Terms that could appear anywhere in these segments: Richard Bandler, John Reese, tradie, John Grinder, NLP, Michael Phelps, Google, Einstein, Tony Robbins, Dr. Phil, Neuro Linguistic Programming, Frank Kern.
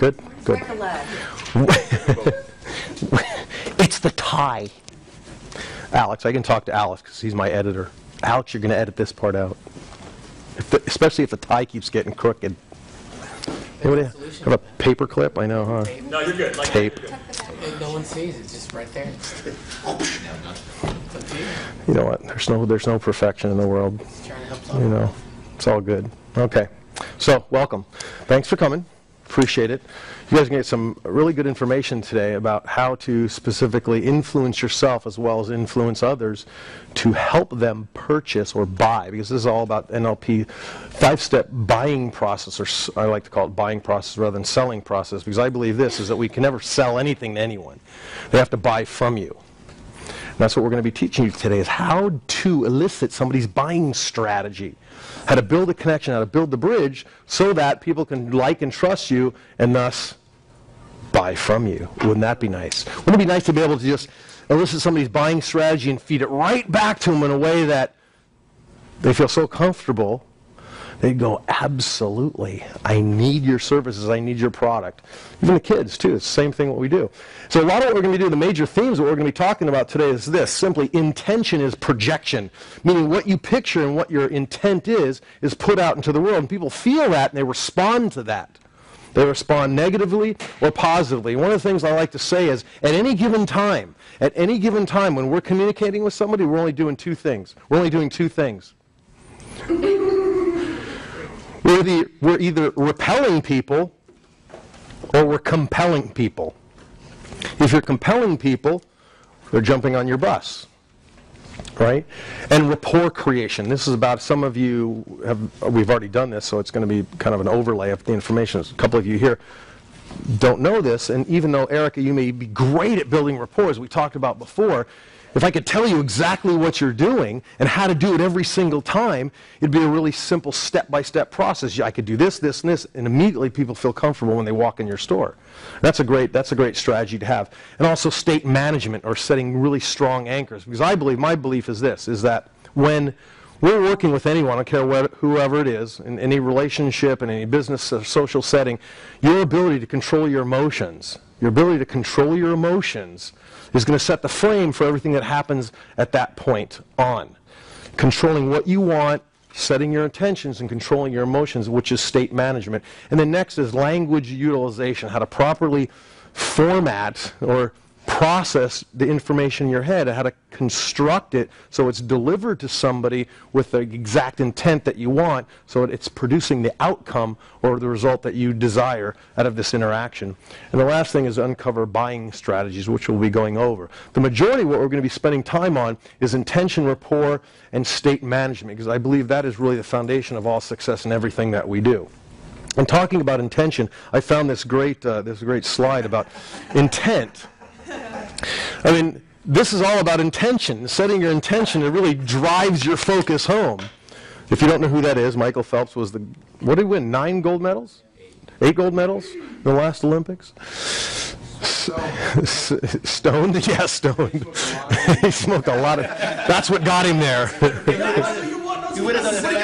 Good? Good. It's the tie. Alex, I can talk to Alex because he's my editor. Alex, you're going to edit this part out. If the, especially if the tie keeps getting crooked. Anybody have a paper clip? I know, huh? No, you're good. Like tape. You're good. No one sees it. It's just right there. You know what? There's no perfection in the world. You know, it's all good. Okay. So, welcome. Thanks for coming. Appreciate it. You guys are going to get some really good information today about how to specifically influence yourself as well as influence others to help them purchase or buy, because this is all about NLP five-step buying process, or I like to call it buying process rather than selling process, because I believe this is that we can never sell anything to anyone. They have to buy from you. And that's what we're going to be teaching you today, is how to elicit somebody's buying strategy. How to build a connection, how to build the bridge so that people can like and trust you and thus buy from you. Wouldn't that be nice? Wouldn't it be nice to be able to just elicit somebody's buying strategy and feed it right back to them in a way that they feel so comfortable, they go, absolutely, I need your services, I need your product. Even the kids, too, it's the same thing what we do. So a lot of what we're going to do, the major themes that we're going to be talking about today is this, simply intention is projection, meaning what you picture and what your intent is put out into the world, and people feel that and they respond to that. They respond negatively or positively. One of the things I like to say is, at any given time when we're communicating with somebody, we're only doing two things. We're only doing two things. We're either repelling people or we're compelling people. If you're compelling people, they're jumping on your bus, right? And rapport creation. This is about, some of you have, we've already done this, so it's going to be kind of an overlay of the information. A couple of you here don't know this, and even though, Erica, you may be great at building rapport, as we talked about before, if I could tell you exactly what you're doing and how to do it every single time, it'd be a really simple step-by-step process. I could do this, this, and this, and immediately people feel comfortable when they walk in your store. That's a great strategy to have. And also state management, or setting really strong anchors. Because I believe, my belief is this, is that when we're working with anyone, I don't care whoever it is, in any relationship, in any business or social setting, your ability to control your emotions, is going to set the frame for everything that happens at that point on. Controlling what you want, setting your intentions, and controlling your emotions, which is state management. And then next is language utilization, how to properly format or process the information in your head, how to construct it so it's delivered to somebody with the exact intent that you want, so it's producing the outcome or the result that you desire out of this interaction. And the last thing is uncover buying strategies, which we'll be going over. The majority of what we're going to be spending time on is intention, rapport, and state management, because I believe that is really the foundation of all success in everything that we do. And talking about intention, I found this great slide about intent. I mean, this is all about intention. Setting your intention, it really drives your focus home. If you don't know who that is, Michael Phelps was the, what did he win, 9 gold medals? 8 gold medals in the last Olympics? Stoned? Yeah, stoned. He smoked a lot of, that's what got him there. You would have done it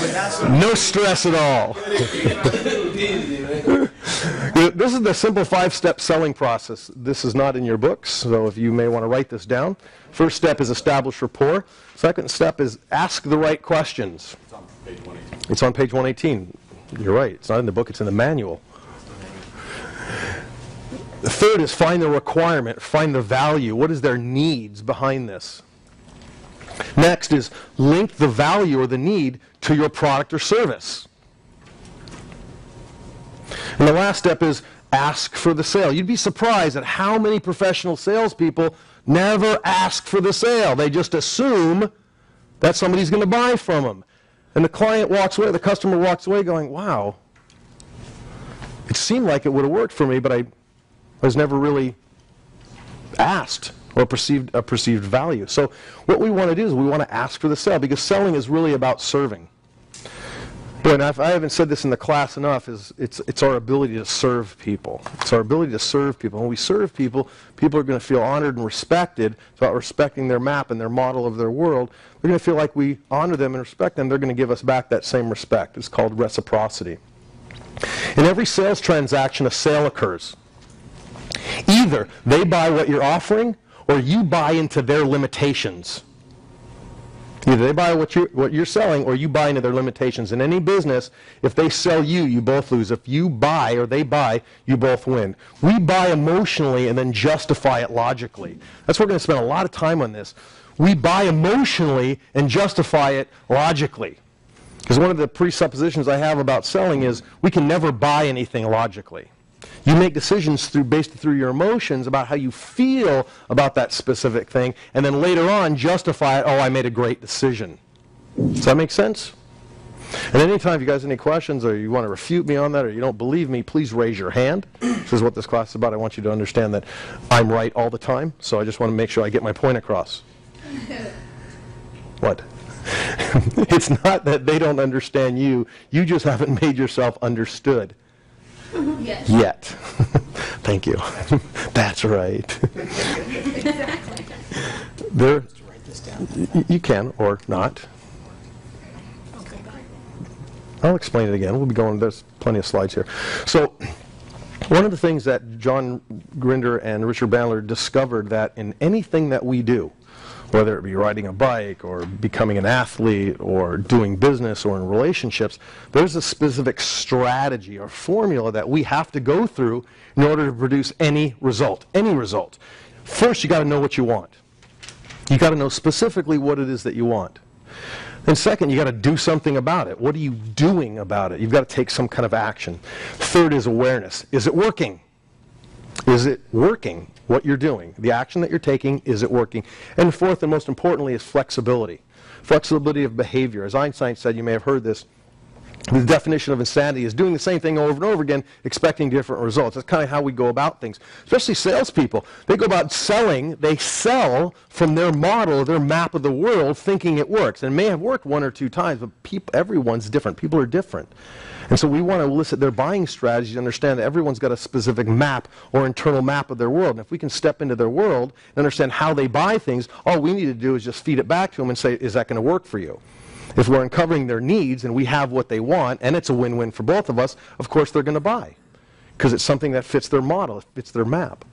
faster. No stress at all. This is the simple 5-step selling process. This is not in your books, so if you may want to write this down. First step is establish rapport. Second step is ask the right questions. It's on page 118. It's on page 118. You're right. It's not in the book. It's in the manual. The third is find the requirement, find the value. What is their needs behind this? Next is link the value or the need to your product or service. And the last step is ask for the sale. You'd be surprised at how many professional salespeople never ask for the sale. They just assume that somebody's going to buy from them. And the client walks away, the customer walks away going, wow, it seemed like it would have worked for me, but I was never really asked or perceived a perceived value. So what we want to do is we want to ask for the sale, because selling is really about serving. But I haven't said this in the class enough, is it's our ability to serve people. It's our ability to serve people. When we serve people, people are going to feel honored and respected. It's about respecting their map and their model of their world. They're going to feel like we honor them and respect them. They're going to give us back that same respect. It's called reciprocity. In every sales transaction, a sale occurs. Either they buy what you're offering, or you buy into their limitations. Either they buy what you're selling, or you buy into their limitations. In any business, if they sell you, you both lose. If you buy or they buy, you both win. We buy emotionally and then justify it logically. That's why we're going to spend a lot of time on this. We buy emotionally and justify it logically. Because one of the presuppositions I have about selling is we can never buy anything logically. You make decisions based through your emotions about how you feel about that specific thing, and then later on justify it, oh, I made a great decision. Does that make sense? And anytime if you guys have any questions or you want to refute me on that or you don't believe me, please raise your hand. This is what this class is about. I want you to understand that I'm right all the time, so I just want to make sure I get my point across. What? It's not that they don't understand you. You just haven't made yourself understood. Yes. Yet. Thank you. That's right. Exactly. There, you can or not. Okay. I'll explain it again. We'll be going, there's plenty of slides here. So one of the things that John Grinder and Richard Bandler discovered that in anything that we do, whether it be riding a bike or becoming an athlete or doing business or in relationships, there's a specific strategy or formula that we have to go through in order to produce any result. Any result. First, you got to know what you want. You got to know specifically what it is that you want. And second, you got to do something about it. What are you doing about it? You've got to take some kind of action. Third is awareness. Is it working? Is it working, what you're doing? The action that you're taking, is it working? And fourth and most importantly is flexibility. Flexibility of behavior. As Einstein said, you may have heard this, the definition of insanity is doing the same thing over and over again, expecting different results. That's kind of how we go about things. Especially salespeople. They go about selling, they sell from their model, their map of the world, thinking it works. And it may have worked one or two times, but everyone's different. People are different. And so we want to elicit their buying strategy to understand that everyone's got a specific map or internal map of their world. And if we can step into their world and understand how they buy things, all we need to do is just feed it back to them and say, is that going to work for you? If we're uncovering their needs and we have what they want, and it's a win-win for both of us, of course they're going to buy. Because it's something that fits their model, it fits their map.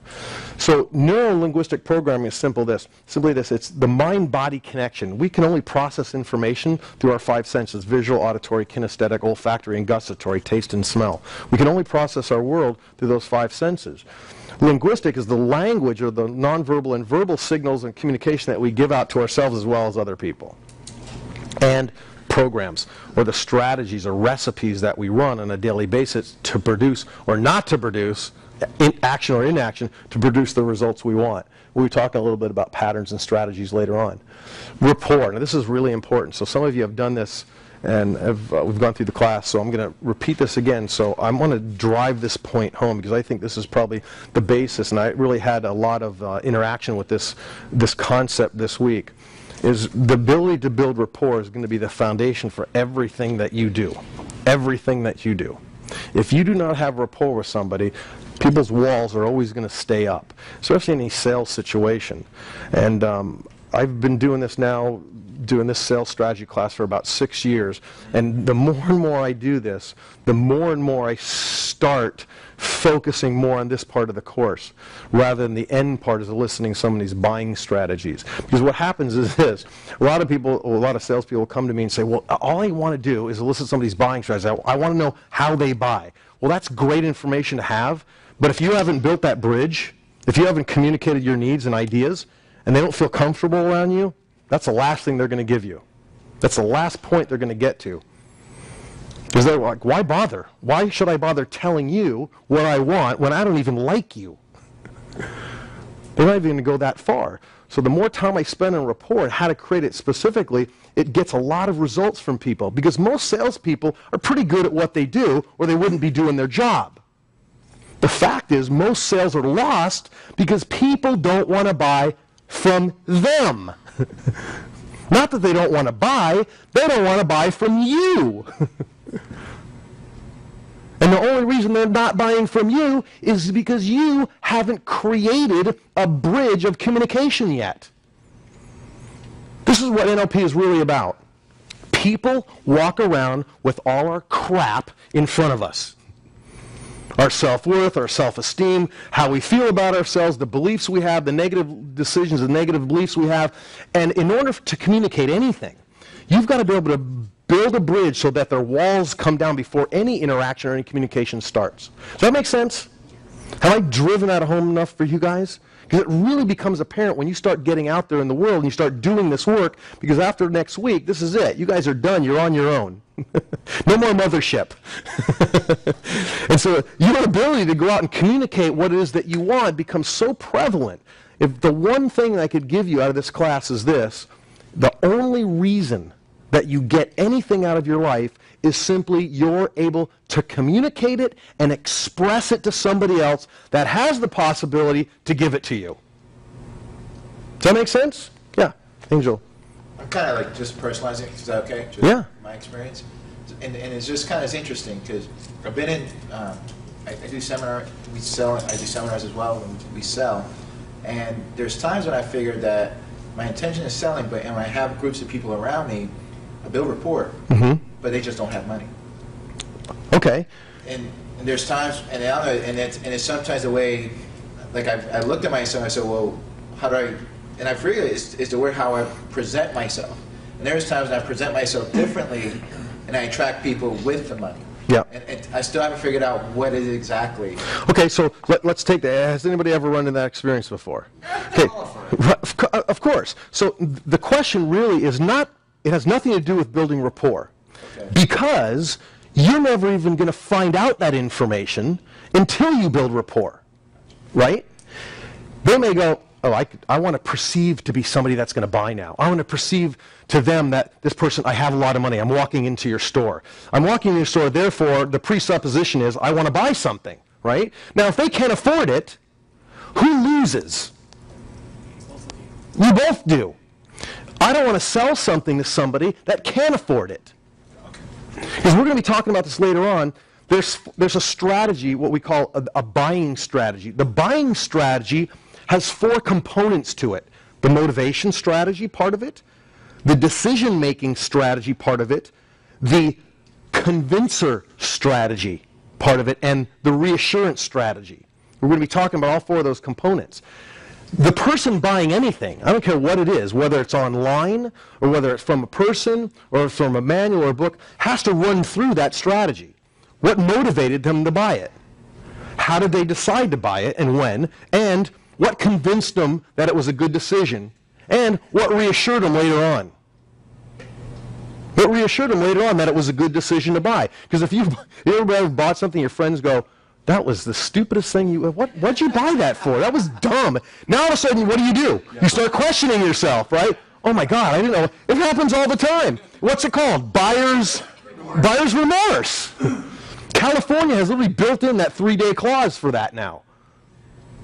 So neuro-linguistic programming is simply this, it's the mind-body connection. We can only process information through our five senses, visual, auditory, kinesthetic, olfactory, and gustatory, taste and smell. We can only process our world through those five senses. Linguistic is the language or the nonverbal and verbal signals and communication that we give out to ourselves as well as other people. And programs or the strategies or recipes that we run on a daily basis to produce or not to produce, in action or inaction, to produce the results we want. We'll talk a little bit about patterns and strategies later on. Rapport. Now this is really important. So some of you have done this and we've gone through the class, so I'm going to repeat this again. So I'm going to drive this point home because I think this is probably the basis, and I really had a lot of interaction with this concept this week. Is the ability to build rapport is going to be the foundation for everything that you do. Everything that you do. If you do not have rapport with somebody, people's walls are always going to stay up, especially in a sales situation. And I've been doing this sales strategy class for about 6 years, and the more and more I do this, the more and more I start focusing more on this part of the course rather than the end part is eliciting somebody's buying strategies. Because what happens is this, a lot of salespeople come to me and say, well, all I want to do is elicit somebody's buying strategy. I want to know how they buy. Well, that's great information to have, but if you haven't built that bridge, if you haven't communicated your needs and ideas, and they don't feel comfortable around you, that's the last thing they're going to give you. That's the last point they're going to get to. Because they're like, why bother? Why should I bother telling you what I want when I don't even like you? They're not even going to go that far. So the more time I spend on rapport and how to create it specifically, it gets a lot of results from people. Because most salespeople are pretty good at what they do, or they wouldn't be doing their job. The fact is, most sales are lost because people don't want to buy from them. Not that they don't want to buy, they don't want to buy from you. And the only reason they're not buying from you is because you haven't created a bridge of communication yet. This is what NLP is really about. People walk around with all our crap in front of us. our self-worth, our self-esteem, how we feel about ourselves, the beliefs we have, the negative decisions, the negative beliefs we have. And in order to communicate anything, you've got to be able to build a bridge so that their walls come down before any interaction or any communication starts. Does that make sense? Have I driven that home enough for you guys? Because it really becomes apparent when you start getting out there in the world and you start doing this work, because after next week, this is it. You guys are done. You're on your own. No more mothership. And so your ability to go out and communicate what it is that you want becomes so prevalent. If the one thing I could give you out of this class is this, the only reason that you get anything out of your life is simply you're able to communicate it and express it to somebody else that has the possibility to give it to you. Does that make sense? Yeah, Angel. I'm kind of like just personalizing it. Is that okay? Just yeah. My experience. And it's just kind of interesting because I've been in, I do seminars, we sell, I do seminars as well when we sell. And there's times when I figured that my intention is selling, but and when I have groups of people around me, I build rapport. Mm-hmm. But they just don't have money. Okay. And there's times, and I don't know, and it's sometimes the way, like I looked at myself, I said, well, how do I, and I figured it's the way how I present myself. And there's times when I present myself differently, and I attract people with the money. Yeah. And I still haven't figured out what it is exactly. Okay, so let's take that. Has anybody ever run into that experience before? Okay. Of course. So the question really is not, it has nothing to do with building rapport. Okay. Because you're never even going to find out that information until you build rapport, right? They may go, oh, I want to perceive to be somebody that's going to buy now. I want to perceive to them that this person, I have a lot of money. I'm walking into your store. I'm walking into your store, therefore, the presupposition is I want to buy something, right? Now, if they can't afford it, who loses? You both do. I don't want to sell something to somebody that can afford it. Because we're going to be talking about this later on, there's a strategy, what we call a buying strategy. The buying strategy has four components to it. The motivation strategy part of it, the decision-making strategy part of it, the convincer strategy part of it, and the reassurance strategy. We're going to be talking about all four of those components. The person buying anything, I don't care what it is, whether it's online or whether it's from a person or from a manual or a book, has to run through that strategy. What motivated them to buy it? How did they decide to buy it and when? And what convinced them that it was a good decision? And what reassured them later on? What reassured them later on that it was a good decision to buy? Because if you ever bought something, your friends go, that was the stupidest thing you, what'd you buy that for? That was dumb. Now all of a sudden, what do? You start questioning yourself, right? Oh my God, I didn't know. It happens all the time. What's it called? Buyer's remorse. California has literally built in that 3-day clause for that now,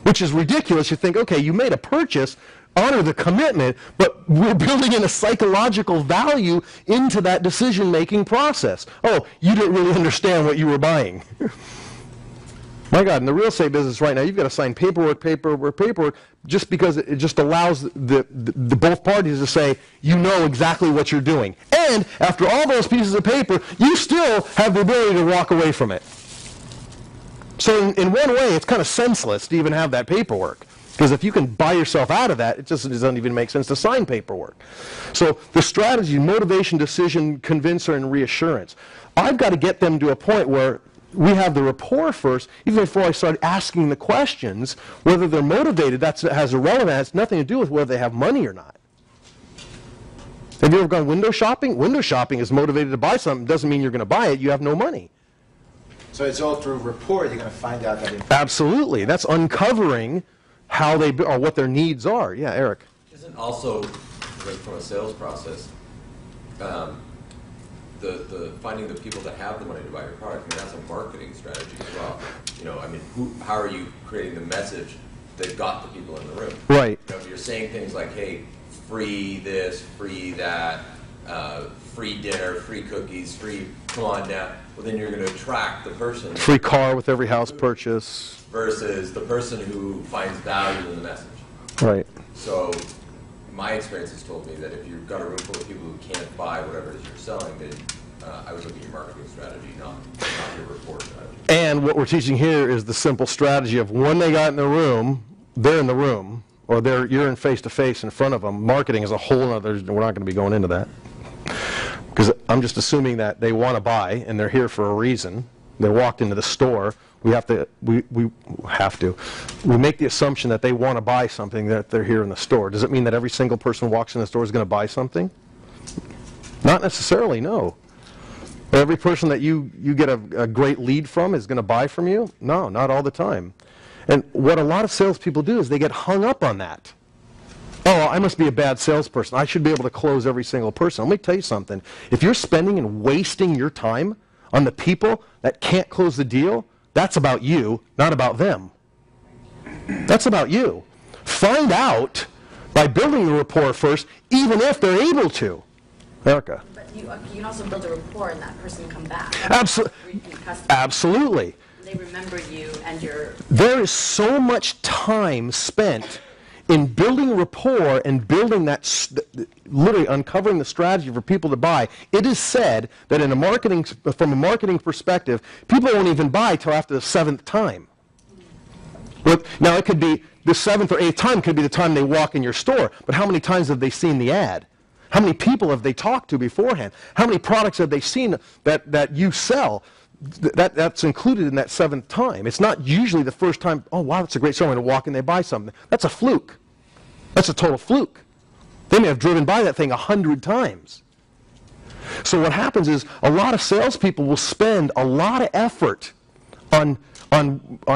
which is ridiculous. You think, okay, you made a purchase, honor the commitment, but we're building in a psychological value into that decision-making process. Oh, you didn't really understand what you were buying. My God, in the real estate business right now, you've got to sign paperwork, paperwork, paperwork, just because it just allows the both parties to say, you know exactly what you're doing. And after all those pieces of paper, you still have the ability to walk away from it. So in one way, it's kind of senseless to even have that paperwork. Because if you can buy yourself out of that, it just doesn't even make sense to sign paperwork. So the strategy, motivation, decision, convincer, and reassurance. I've got to get them to a point where we have the rapport first, even before I start asking the questions, whether they're motivated, that has irrelevant, has nothing to do with whether they have money or not. Have you ever gone window shopping? Window shopping is motivated to buy something. Doesn't mean you're going to buy it. You have no money. So it's all through rapport you're going to find out that information. Absolutely. That's uncovering how they, or what their needs are. Yeah, Eric. Isn't also, like from a sales process, The finding the people that have the money to buy your product, I mean, that's a marketing strategy as well. You know, I mean, how are you creating the message that got the people in the room? Right. You know, if you're saying things like, hey, free this, free that, free dinner, free cookies, free, come on down, well, then you're going to attract the person. Free car with every house purchase. Versus the person who finds value in the message. Right. So my experience has told me that if you've got a room full of people who can't buy whatever it is you're selling, then I was looking at your marketing strategy, not your report strategy. And what we're teaching here is the simple strategy of when they got in the room, they're in the room, or they're, you're in face-to-face in front of them. Marketing is a whole other, we're not going to be going into that. Because I'm just assuming that they want to buy, and they're here for a reason. They walked into the store. We make the assumption that they want to buy something, that they're here in the store. Does it mean that every single person who walks in the store is going to buy something? Not necessarily, no. Every person that you get a great lead from is going to buy from you? No, not all the time. And what a lot of salespeople do is they get hung up on that. Oh, I must be a bad salesperson. I should be able to close every single person. Let me tell you something. If you're spending and wasting your time on the people that can't close the deal, that's about you, not about them. That's about you. Find out by building the rapport first, even if they're able to. Erica. But you can also build a rapport and that person come back. Absolutely. Absolutely. They remember you and your... There is so much time spent in building rapport and building that, literally uncovering the strategy for people to buy. It is said that in a marketing, from a marketing perspective, people won't even buy till after the 7th time. Now it could be the 7th or 8th time could be the time they walk in your store, but how many times have they seen the ad? How many people have they talked to beforehand? How many products have they seen that you sell? That's included in that 7th time. It's not usually the first time, oh wow, that's a great someone to walk and they buy something. That's a fluke. That's a total fluke. They may have driven by that thing 100 times. So what happens is a lot of salespeople will spend a lot of effort on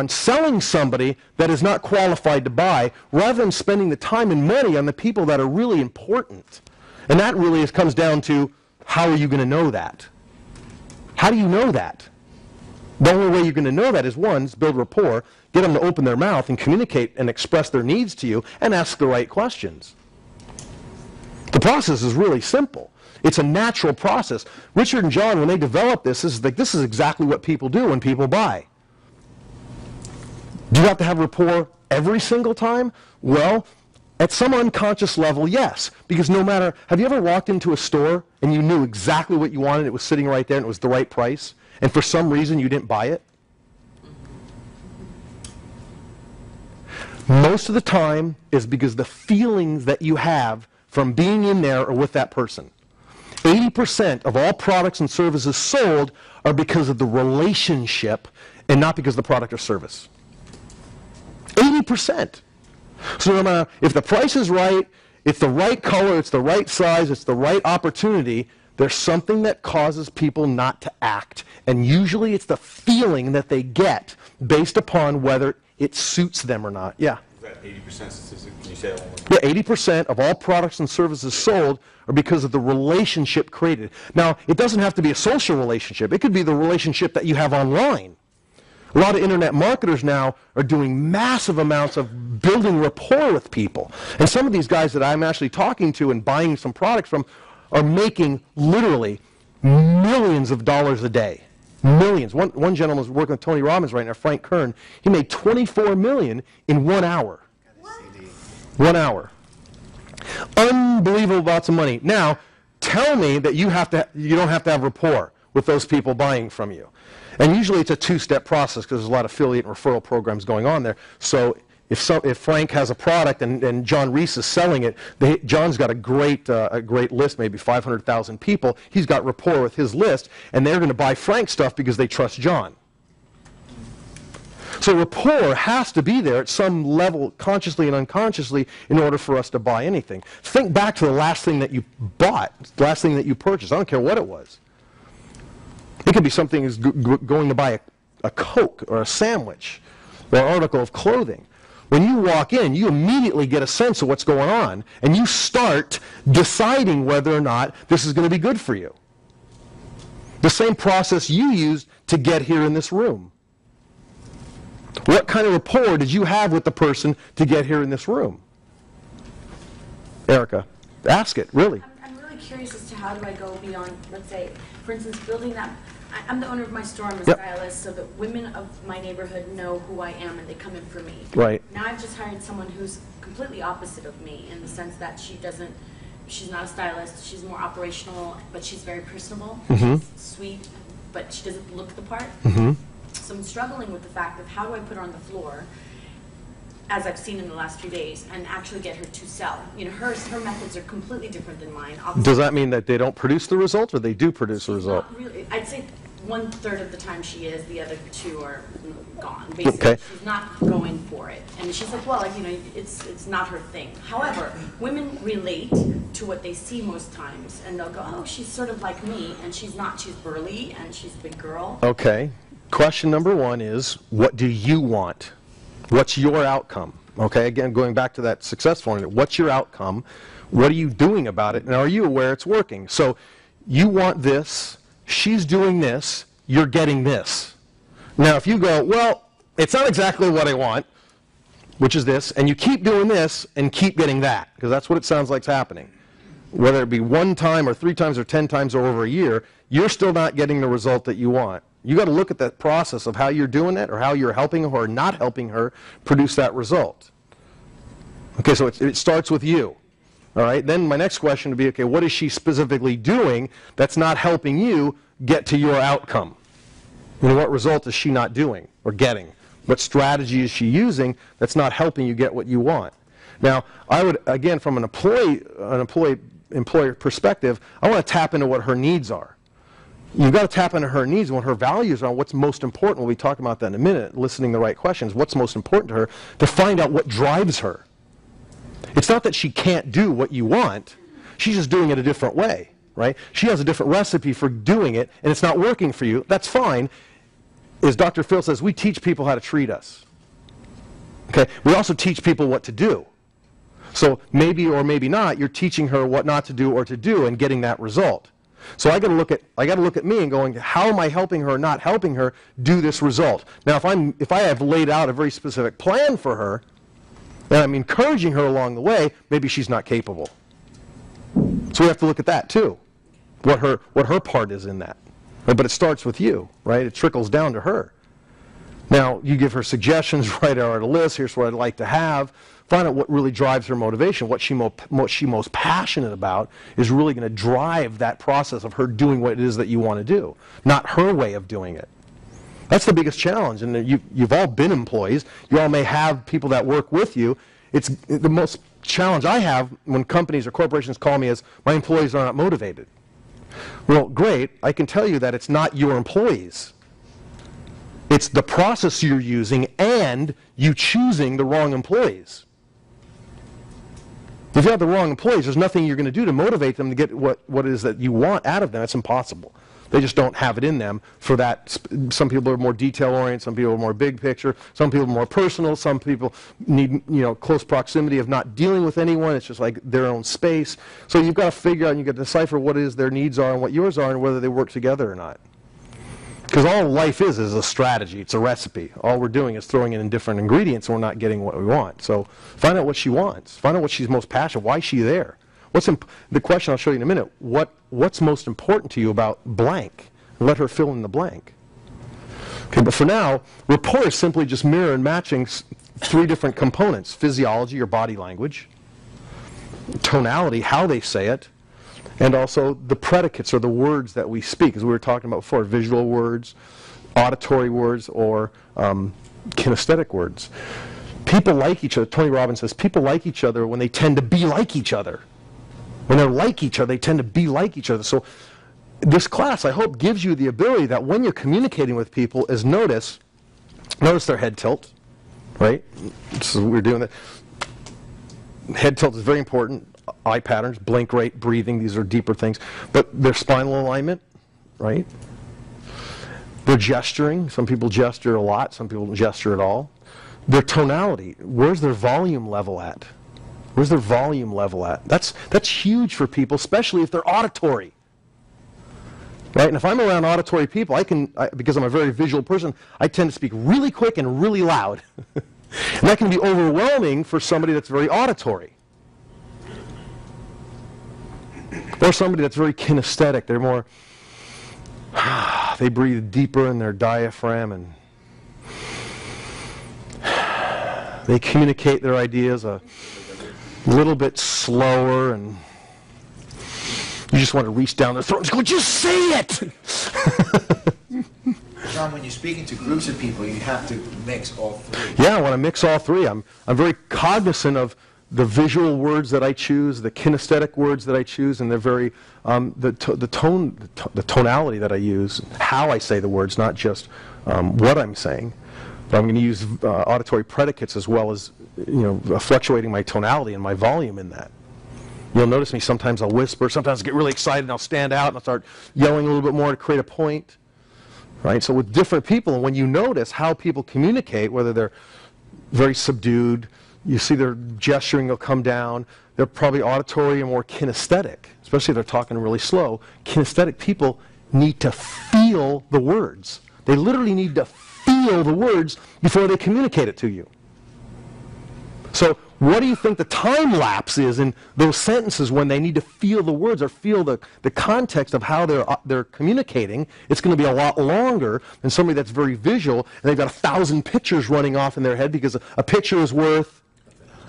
selling somebody that is not qualified to buy, rather than spending the time and money on the people that are really important. And that really comes down to, how are you going to know that? How do you know that? The only way you're going to know that is, one, is build rapport, get them to open their mouth and communicate and express their needs to you, and ask the right questions. The process is really simple. It's a natural process. Richard and John, when they developed this, this is exactly what people do when people buy. Do you have to have rapport every single time? Well, at some unconscious level, yes. Because no matter, have you ever walked into a store and you knew exactly what you wanted, it was sitting right there and it was the right price, and for some reason you didn't buy it? Most of the time is because the feelings that you have from being in there or with that person. 80% of all products and services sold are because of the relationship and not because of the product or service. 80%. So no matter if the price is right, it's the right color, it's the right size, it's the right opportunity, there's something that causes people not to act. And usually it's the feeling that they get based upon whether it suits them or not. Yeah? Is that 80% statistic? Can you say that one more time? Yeah, 80% of all products and services sold are because of the relationship created. Now, it doesn't have to be a social relationship. It could be the relationship that you have online. A lot of internet marketers now are doing massive amounts of building rapport with people. And some of these guys that I'm actually talking to and buying some products from are making literally millions of dollars a day. Millions. One gentleman's working with Tony Robbins right now, Frank Kern. He made $24 million in 1 hour. What? 1 hour. Unbelievable amounts of money. Now, tell me that you don't have to have rapport with those people buying from you. And usually it's a two-step process because there's a lot of affiliate and referral programs going on there. So if Frank has a product and John Reese is selling it, John's got a great list, maybe 500,000 people. He's got rapport with his list, and they're going to buy Frank's stuff because they trust John. So rapport has to be there at some level, consciously and unconsciously, in order for us to buy anything. Think back to the last thing that you bought, the last thing that you purchased. I don't care what it was. It could be something as going to buy a Coke or a sandwich or an article of clothing. When you walk in, you immediately get a sense of what's going on, and you start deciding whether or not this is going to be good for you. The same process you used to get here in this room. What kind of rapport did you have with the person to get here in this room? Erica, ask it, really. I'm really curious as to how do I go beyond, let's say, for instance, building that. I'm the owner of my store, I'm a stylist, so that women of my neighborhood know who I am and they come in for me. Right. Now I've just hired someone who's completely opposite of me in the sense that she doesn't she's not a stylist, she's more operational, but she's very personable, she's sweet, but she doesn't look the part. So I'm struggling with the fact of how do I put her on the floor, as I've seen in the last few days, and actually get her to sell. You know, her methods are completely different than mine. Obviously. Does that mean that they don't produce the result, or they do produce the result? Not really. I'd say 1/3 of the time she is, the other 2 are gone. Basically, okay. She's not going for it, and she's like, well, you know, it's not her thing. However, women relate to what they see most times, and they'll go, oh, she's sort of like me, and she's not. She's burly, and she's a big girl. Okay. Question number one is, what do you want? What's your outcome? Okay, again, going back to that success formula, what's your outcome? What are you doing about it? And are you aware it's working? So you want this, she's doing this, you're getting this. Now, if you go, well, it's not exactly what I want, which is this, and you keep doing this and keep getting that, because that's what it sounds like is happening. Whether it be 1 time or 3 times or 10 times or over a year, you're still not getting the result that you want. You got to look at that process of how you're doing it, or how you're helping her or not helping her produce that result. Okay, so it starts with you. All right, then my next question would be, okay, what is she specifically doing that's not helping you get to your outcome? You know, what result is she not doing or getting? What strategy is she using that's not helping you get what you want? Now, I would, again, from an employer perspective, I want to tap into what her needs are. You've got to tap into her needs and what her values are, what's most important. We'll be talking about that in a minute, listening to the right questions. What's most important to her, to find out what drives her. It's not that she can't do what you want. She's just doing it a different way, right? She has a different recipe for doing it, and it's not working for you. That's fine. As Dr. Phil says, we teach people how to treat us. Okay? We also teach people what to do. So maybe or maybe not, you're teaching her what not to do or to do and getting that result. So I got to look at me and going, how am I helping her or not helping her do this result? Now, if I have laid out a very specific plan for her, and I'm encouraging her along the way, maybe she's not capable. So we have to look at that too, what her part is in that. But it starts with you, right? It trickles down to her. Now, you give her suggestions, write out a list, here's what I'd like to have. Find out what really drives her motivation, what she's most passionate about is really going to drive that process of her doing what it is that you want to do, not her way of doing it. That's the biggest challenge, and you've all been employees. You all may have people that work with you. It's the most challenge I have when companies or corporations call me is, my employees are not motivated. Well, great, I can tell you that it's not your employees. It's the process you're using and you choosing the wrong employees. If you have the wrong employees, there's nothing you're going to do to motivate them to get what it is that you want out of them. It's impossible. They just don't have it in them for that. Some people are more detail-oriented. Some people are more big picture. Some people are more personal. Some people need, you know, close proximity of not dealing with anyone. It's just like their own space. So you've got to figure out and you've got to decipher what it is their needs are and what yours are and whether they work together or not. Because all life is a strategy. It's a recipe. All we're doing is throwing in different ingredients and we're not getting what we want. So find out what she wants. Find out what she's most passionate. Why is she there? The question I'll show you in a minute. What's most important to you about blank? Let her fill in the blank. Okay, but for now, rapport is simply just mirror and matching 3 different components. Physiology, or body language. Tonality, how they say it. And also the predicates, or the words that we speak, as we were talking about before, visual words, auditory words, or kinesthetic words. People like each other. Tony Robbins says, people like each other when they tend to be like each other. When they're like each other, they tend to be like each other. So this class, I hope, gives you the ability that when you're communicating with people is notice their head tilt, right? So we're doing that. Head tilt is very important. Eye patterns, blink rate, breathing, these are deeper things. But their spinal alignment, right? Their gesturing. Some people gesture a lot, some people don't gesture at all. Their tonality, where's their volume level at? Where's their volume level at? That's huge for people, especially if they're auditory. Right? And if I'm around auditory people, because I'm a very visual person, I tend to speak really quick and really loud. And that can be overwhelming for somebody that's very auditory. Or somebody that's very kinesthetic. They're more, they breathe deeper in their diaphragm, and they communicate their ideas a little bit slower and You just want to reach down their throat and go, just say it! John, when you're speaking to groups of people, you have to mix all three. Yeah, I want to mix all three. I'm very cognizant of the visual words that I choose, the kinesthetic words that I choose, and the tonality that I use, how I say the words, not just what I'm saying. But I'm going to use auditory predicates as well as, fluctuating my tonality and my volume in that. You'll notice me sometimes I'll whisper, sometimes I get really excited and I'll stand out and I'll start yelling a little bit more to create a point, right? So with different people, when you notice how people communicate, whether they're very subdued, you see their gesturing will come down, they're probably auditory and more kinesthetic, especially if they're talking really slow. Kinesthetic people need to feel the words. They literally need to feel the words before they communicate it to you. So what do you think the time lapse is in those sentences when they need to feel the words or feel the context of how they're communicating? It's going to be a lot longer than somebody that's very visual and they've got 1,000 pictures running off in their head, because a picture is worth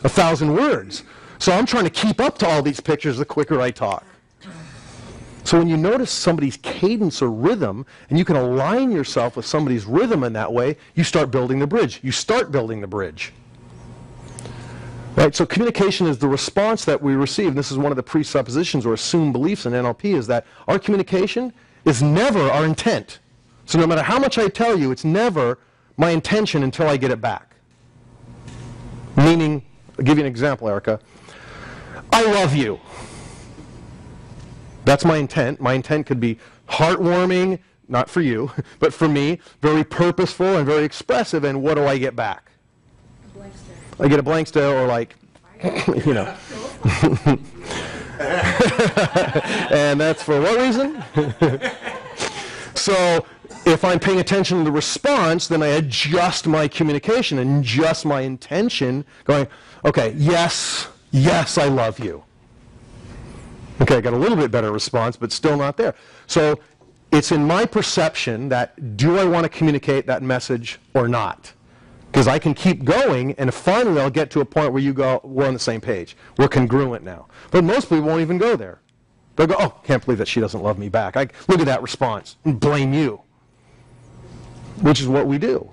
1,000 words. So I'm trying to keep up to all these pictures the quicker I talk. So when you notice somebody's cadence or rhythm, and you can align yourself with somebody's rhythm in that way, you start building the bridge. You start building the bridge. Right, so communication is the response that we receive. This is one of the presuppositions or assumed beliefs in NLP, is that our communication is never our intent. So no matter how much I tell you, it's never my intention until I get it back. Meaning, I'll give you an example, Erica. I love you. That's my intent. My intent could be heartwarming, not for you, but for me, very purposeful and very expressive. And what do I get back? I get a blank stare, or like, and that's for what reason? So if I'm paying attention to the response, then I adjust my communication and adjust my intention, going, okay, yes, I love you. Okay, I got a little bit better response, but still not there. So it's in my perception that, do I want to communicate that message or not? Because I can keep going, and finally I'll get to a point where you go, we're on the same page. We're congruent now. But most people won't even go there. They'll go, oh, can't believe that she doesn't love me back. Look at that response, and blame you, which is what we do.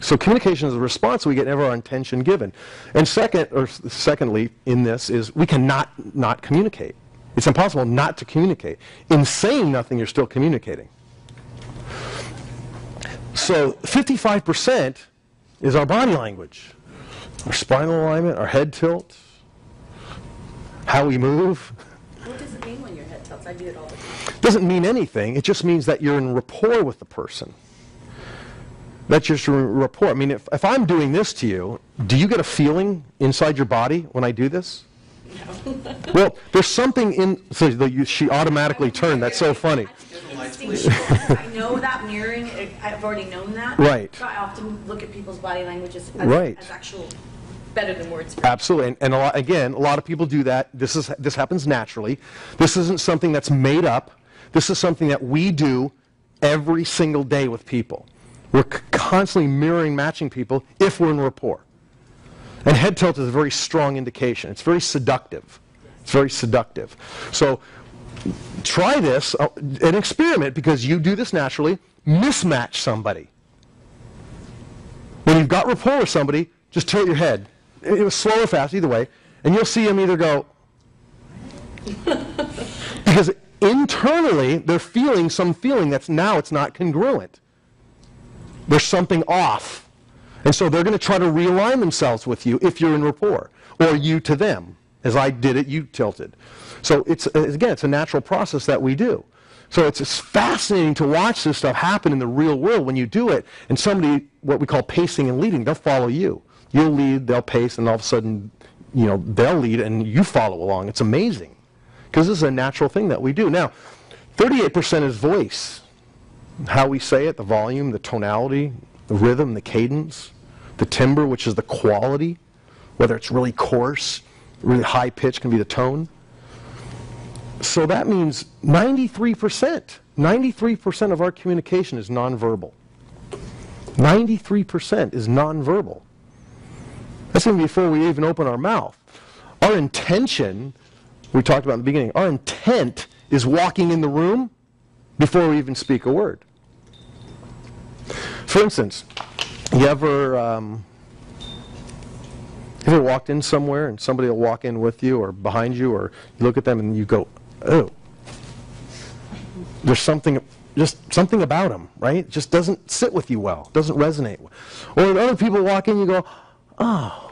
So communication is a response we get, never our intention given. And secondly, in this is we cannot not communicate. It's impossible not to communicate. In saying nothing, you're still communicating. So 55% is our body language, our spinal alignment, our head tilt, how we move. What does it mean when your head tilts? I do it all the time. It doesn't mean anything. It just means that you're in rapport with the person. That's just rapport. I mean, if I'm doing this to you, do you get a feeling inside your body when I do this? No. Well, there's something in, she automatically turned. That's so funny. I know that mirroring, I've already known that. Right. So I often look at people's body languages as, right, as actual, better than words. Absolutely. And again, a lot of people do that. This happens naturally. This isn't something that's made up. This is something that we do every single day with people. We're constantly mirroring, matching people if we're in rapport. And head tilt is a very strong indication. It's very seductive. It's very seductive. So try this, an experiment, because you do this naturally. Mismatch somebody. When you've got rapport with somebody, just tilt your head. It was slow or fast, either way. And you'll see them either go, because internally they're feeling some feeling that's now it's not congruent. There's something off. And so they're going to try to realign themselves with you if you're in rapport, or you to them. As I did it, you tilted. So it's, again, it's a natural process that we do. So it's fascinating to watch this stuff happen in the real world when you do it. And somebody, what we call pacing and leading, they'll follow you. You'll lead, they'll pace, and all of a sudden, they'll lead and you follow along. It's amazing, because this is a natural thing that we do. Now, 38% is voice. How we say it, the volume, the tonality, the rhythm, the cadence, the timbre, which is the quality, whether it's really coarse, really high pitch can be the tone. So that means 93% of our communication is nonverbal. 93% is nonverbal. That's even before we even open our mouth. Our intention we talked about in the beginning. Our intent is walking in the room before we even speak a word. For instance, you ever walked in somewhere and somebody will walk in with you or behind you, or you look at them and you go, oh, there's something, just something about them, right? It just doesn't sit with you well, doesn't resonate. Or when other people walk in, you go, oh,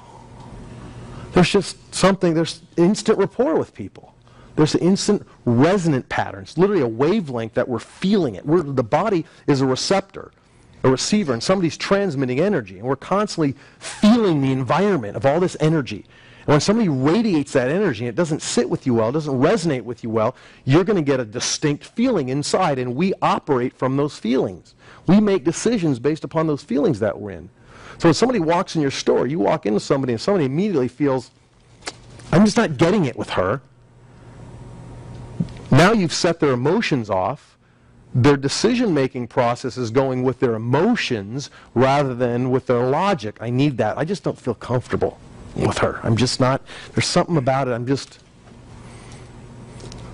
there's just something, there's instant rapport with people. There's instant resonant patterns, literally a wavelength that we're feeling it. The body is a receptor, a receiver, and somebody's transmitting energy, and we're constantly feeling the environment of all this energy. And when somebody radiates that energy and it doesn't sit with you well, it doesn't resonate with you well, you're going to get a distinct feeling inside, and we operate from those feelings. We make decisions based upon those feelings that we're in. So when somebody walks in your store, you walk into somebody and somebody immediately feels, I'm just not getting it with her. Now you've set their emotions off. Their decision-making process is going with their emotions rather than with their logic. I need that. I just don't feel comfortable with her. I'm just not, there's something about it. I'm just.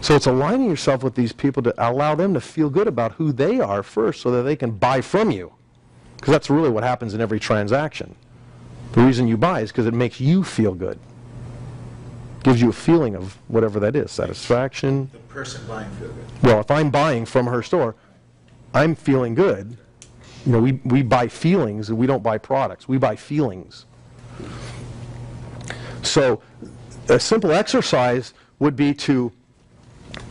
So it's aligning yourself with these people to allow them to feel good about who they are first so that they can buy from you. Because that's really what happens in every transaction. The reason you buy is because it makes you feel good. Gives you a feeling of whatever that is, satisfaction. The person buying feel good. Well, if I'm buying from her store, I'm feeling good. You know, we buy feelings, and we don't buy products. We buy feelings. So a simple exercise would be to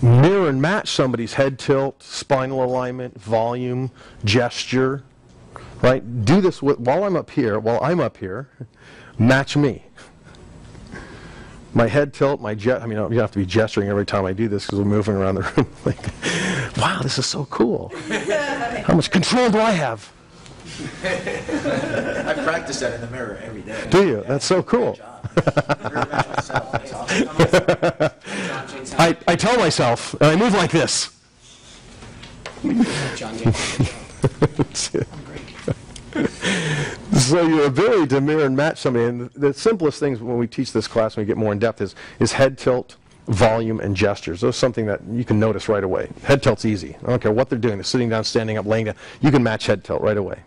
mirror and match somebody's head tilt, spinal alignment, volume, gesture, right? Do this while I'm up here, match me. My head tilt, I mean, you have to be gesturing every time I do this because we're moving around the room. Like, wow, this is so cool. How much control do I have? I practice that in the mirror every day. Do you? Yeah. That's so cool. I tell myself, and I move like this. That's it. So your ability to mirror and match somebody, and the simplest things when we teach this class, when we get more in depth, is head tilt, volume, and gestures. Those are something that you can notice right away. Head tilt's easy. I don't care what they're doing. They're sitting down, standing up, laying down. You can match head tilt right away.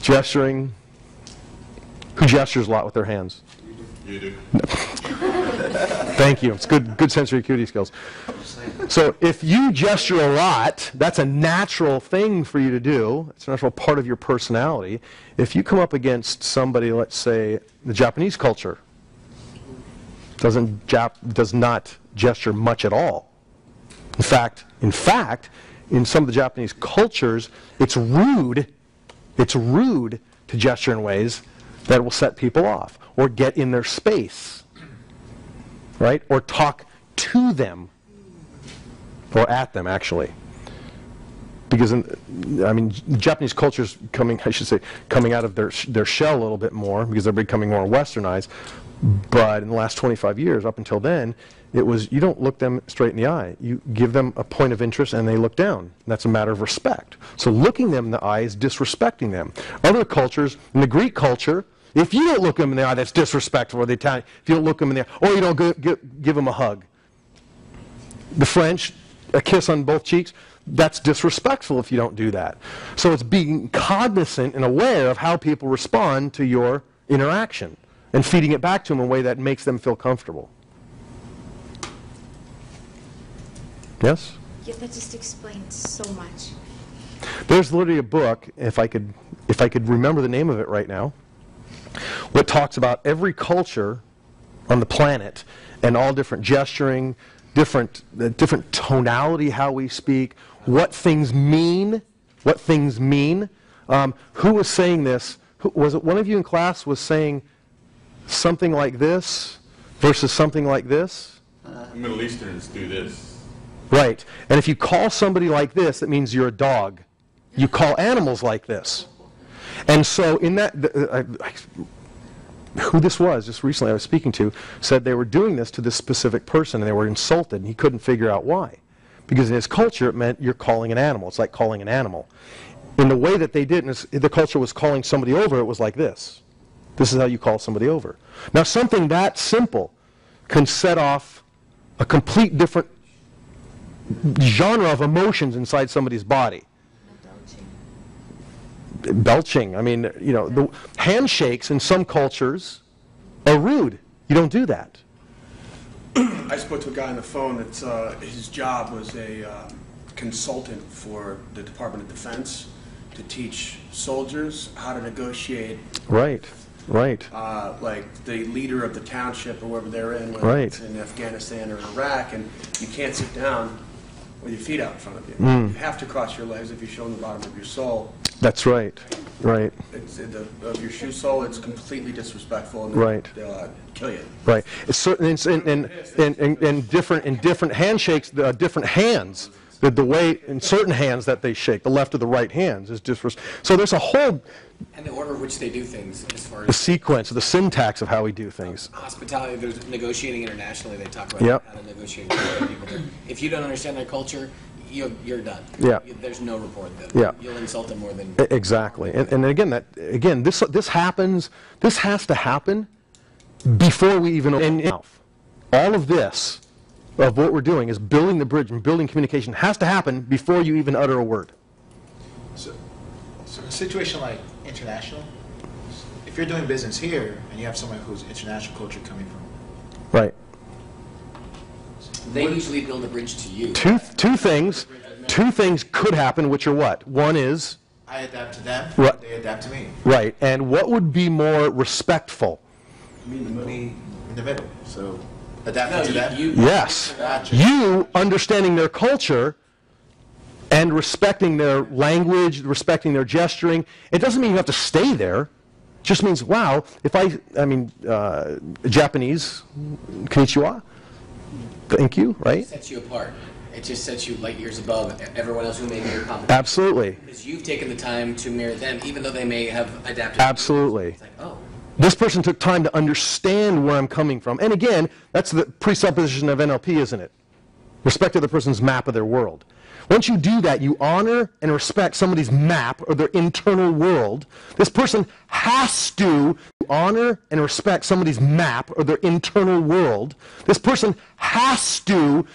Gesturing. Who gestures a lot with their hands? You do. No. Thank you. It's good sensory acuity skills. So if you gesture a lot, that's a natural thing for you to do. It's a natural part of your personality. If you come up against somebody, let's say, the Japanese culture, does not gesture much at all. In fact, in some of the Japanese cultures, it's rude to gesture in ways that will set people off or get in their space, right? Or talk to them. Or at them, actually, because the Japanese culture's coming out of their shell a little bit more because they're becoming more westernized. But in the last 25 years, up until then, it was you don't look them straight in the eye. You give them a point of interest, and they look down. That's a matter of respect. So looking them in the eye is disrespecting them. Other cultures, in the Greek culture, if you don't look them in the eye, that's disrespectful. Or the Italian, if you don't look them in the eye, or you don't give them a hug. The French. A kiss on both cheeks, that's disrespectful if you don't do that. So it's being cognizant and aware of how people respond to your interaction and feeding it back to them in a way that makes them feel comfortable. Yes? Yeah, that just explains so much. There's literally a book, if I could remember the name of it right now, what talks about every culture on the planet and all different gesturing, different tonality, how we speak, what things mean. Who was saying this? Was it one of you in class was saying something like this versus something like this? Middle Easterns do this. Right. And if you call somebody like this, it means you're a dog. You call animals like this. And so in that, who this was, just recently I was speaking to, said they were doing this to this specific person and they were insulted and he couldn't figure out why. Because in his culture it meant you're calling an animal. It's like calling an animal. In the way that they did, the culture was calling somebody over, it was like this. This is how you call somebody over. Now, something that simple can set off a complete different genre of emotions inside somebody's body. Belching. Belching. I mean, you know, the handshakes in some cultures are rude. You don't do that. I spoke to a guy on the phone that's his job was a consultant for the Department of Defense to teach soldiers how to negotiate. Right, right. Like the leader of the township or wherever they're in, whether it's in Afghanistan or Iraq, and you can't sit down with your feet out in front of you. Mm. You have to cross your legs if you're showing the bottom of your sole. That's right, right. It's, of your shoe sole, it's completely disrespectful, and they'll kill you. Right. It's certain, in different handshakes, different hands. The way in certain hands that they shake, the left or the right hands, is different. So there's a whole... And the order in which they do things, as far as... The sequence, the syntax of how we do things. Hospitality, there's negotiating internationally, they talk about how to negotiate with other people. If you don't understand their culture, you're done. Yeah. There's no rapport then. Yeah. You'll insult them more than... Exactly. And again, this happens, this has to happen before we even open our mouth. All of this... of what we're doing is building the bridge and building communication has to happen before you even utter a word. So in a situation like international, if you're doing business here and you have someone who's international culture coming from... Right. They usually build a bridge to you. Two things could happen, which are what? One is... I adapt to them, they adapt to me. Right. And what would be more respectful? Me in the middle, so... No, to that. Yes. Gotcha. You understanding their culture and respecting their language, respecting their gesturing. It doesn't mean you have to stay there. It just means, wow, if I mean, Japanese, konnichiwa, thank you, right? It sets you apart. It just sets you light years above everyone else who may be your competition. Absolutely. Because you've taken the time to mirror them, even though they may have adapted. Absolutely. It's like, oh. This person took time to understand where I'm coming from. And again, that's the presupposition of NLP, isn't it? Respect of the person's map of their world. Once you do that, you honor and respect somebody's map or their internal world. This person has to honor and respect somebody's map or their internal world. This person has to